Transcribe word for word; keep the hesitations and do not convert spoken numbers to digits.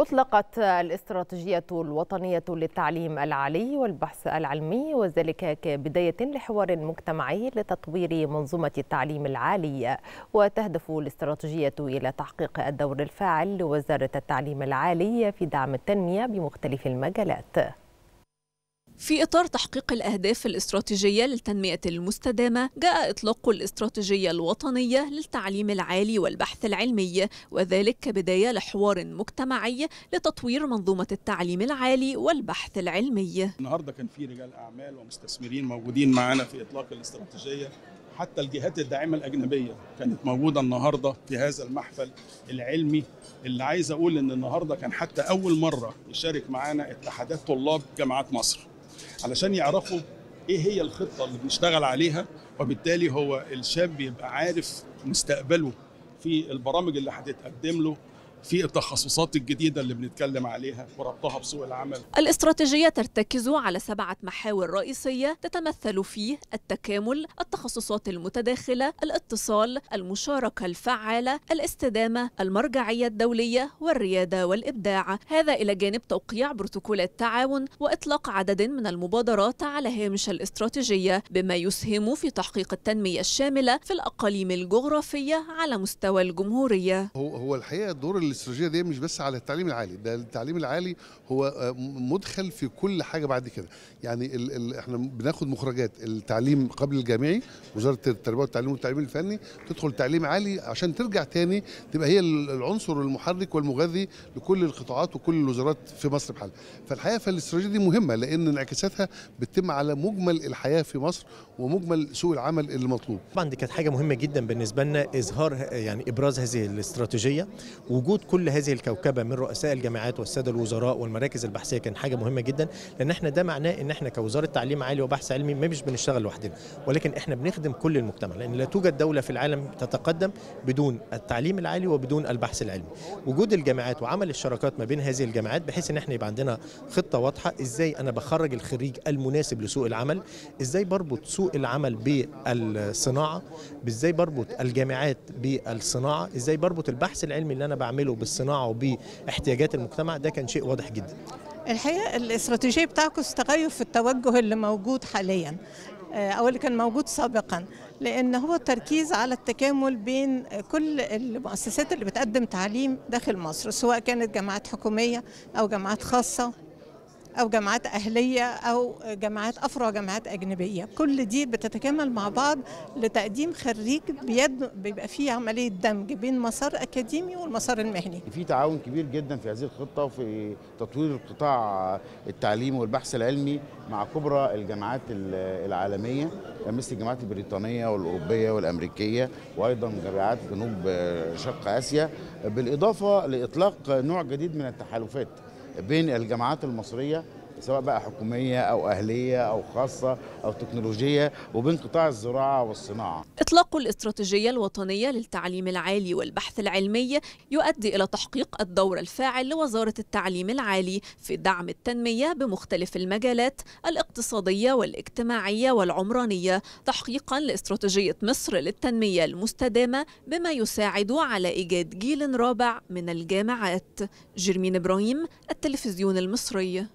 أطلقت الاستراتيجية الوطنية للتعليم العالي والبحث العلمي، وذلك كبداية لحوار مجتمعي لتطوير منظومة التعليم العالي. وتهدف الاستراتيجية إلى تحقيق الدور الفاعل لوزارة التعليم العالي في دعم التنمية بمختلف المجالات. في إطار تحقيق الأهداف الاستراتيجية للتنمية المستدامة، جاء إطلاق الاستراتيجية الوطنية للتعليم العالي والبحث العلمي، وذلك كبداية لحوار مجتمعي لتطوير منظومة التعليم العالي والبحث العلمي. النهاردة كان في رجال أعمال ومستثمرين موجودين معنا في إطلاق الاستراتيجية، حتى الجهات الداعمة الأجنبية كانت موجودة النهاردة في هذا المحفل العلمي، اللي عايز أقول إن النهاردة كان حتى أول مرة يشارك معنا اتحادات طلاب جامعات مصر، علشان يعرفوا ايه هي الخطه اللي بنشتغل عليها، وبالتالي هو الشاب يبقى عارف مستقبله في البرامج اللي هتتقدم له، في التخصصات الجديدة اللي بنتكلم عليها وربطها بسوق العمل. الاستراتيجية ترتكز على سبعة محاور رئيسية تتمثل في التكامل، التخصصات المتداخلة، الاتصال، المشاركة الفعالة، الاستدامة، المرجعية الدولية، والريادة والإبداع. هذا إلى جانب توقيع بروتوكول التعاون وإطلاق عدد من المبادرات على هامش الاستراتيجية، بما يسهم في تحقيق التنمية الشاملة في الأقاليم الجغرافية على مستوى الجمهورية. هو الحقيقة الدور اللي الاستراتيجية دي مش بس على التعليم العالي، ده التعليم العالي هو مدخل في كل حاجة بعد كده. يعني ال ال احنا بناخد مخرجات التعليم قبل الجامعي، وزارة التربية والتعليم والتعليم الفني تدخل تعليم عالي عشان ترجع تاني تبقى هي العنصر المحرك والمغذي لكل القطاعات وكل الوزارات في مصر بحال. فالحقيقة فالاستراتيجية دي مهمة لأن انعكاساتها بتتم على مجمل الحياة في مصر ومجمل سوق العمل المطلوب. طبعا دي كانت حاجة مهمة جدا بالنسبة لنا، إظهار يعني إبراز هذه الاستراتيجية، وجود كل هذه الكوكبه من رؤساء الجامعات والساده الوزراء والمراكز البحثيه كان حاجه مهمه جدا، لان احنا ده معناه ان احنا كوزاره تعليم عالي وبحث علمي ما مش بنشتغل لوحدنا، ولكن احنا بنخدم كل المجتمع، لان لا توجد دوله في العالم تتقدم بدون التعليم العالي وبدون البحث العلمي. وجود الجامعات وعمل الشراكات ما بين هذه الجامعات بحيث ان احنا يبقى عندنا خطه واضحه ازاي انا بخرج الخريج المناسب لسوق العمل، ازاي بربط سوق العمل بالصناعه، ازاي بربط الجامعات بالصناعه، ازاي بربط البحث العلمي اللي انا بعمله بالصناعة وباحتياجات المجتمع. ده كان شيء واضح جدا. الحقيقة الاستراتيجية بتعكس تغير في التوجه اللي موجود حاليا أو اللي كان موجود سابقا، لأن هو التركيز على التكامل بين كل المؤسسات اللي بتقدم تعليم داخل مصر، سواء كانت جامعات حكومية أو جامعات خاصة أو جامعات أهلية أو جامعات أفرع جامعات أجنبية. كل دي بتتكامل مع بعض لتقديم خريج بيد بيبقى فيه عملية دمج بين مسار أكاديمي والمسار المهني. في تعاون كبير جدا في هذه الخطة وفي تطوير قطاع التعليم والبحث العلمي مع كبرى الجامعات العالمية مثل الجامعات البريطانية والأوروبية والأمريكية، وأيضا جامعات جنوب شرق آسيا، بالإضافة لإطلاق نوع جديد من التحالفات بين الجامعات المصرية سواء بقى حكومية أو أهلية أو خاصة أو تكنولوجية، وبين قطاع الزراعة والصناعة. إطلاق الاستراتيجية الوطنية للتعليم العالي والبحث العلمي يؤدي إلى تحقيق الدور الفاعل لوزارة التعليم العالي في دعم التنمية بمختلف المجالات الاقتصادية والاجتماعية والعمرانية، تحقيقا لاستراتيجية مصر للتنمية المستدامة، بما يساعد على إيجاد جيل رابع من الجامعات. جيرمين إبراهيم، التلفزيون المصري.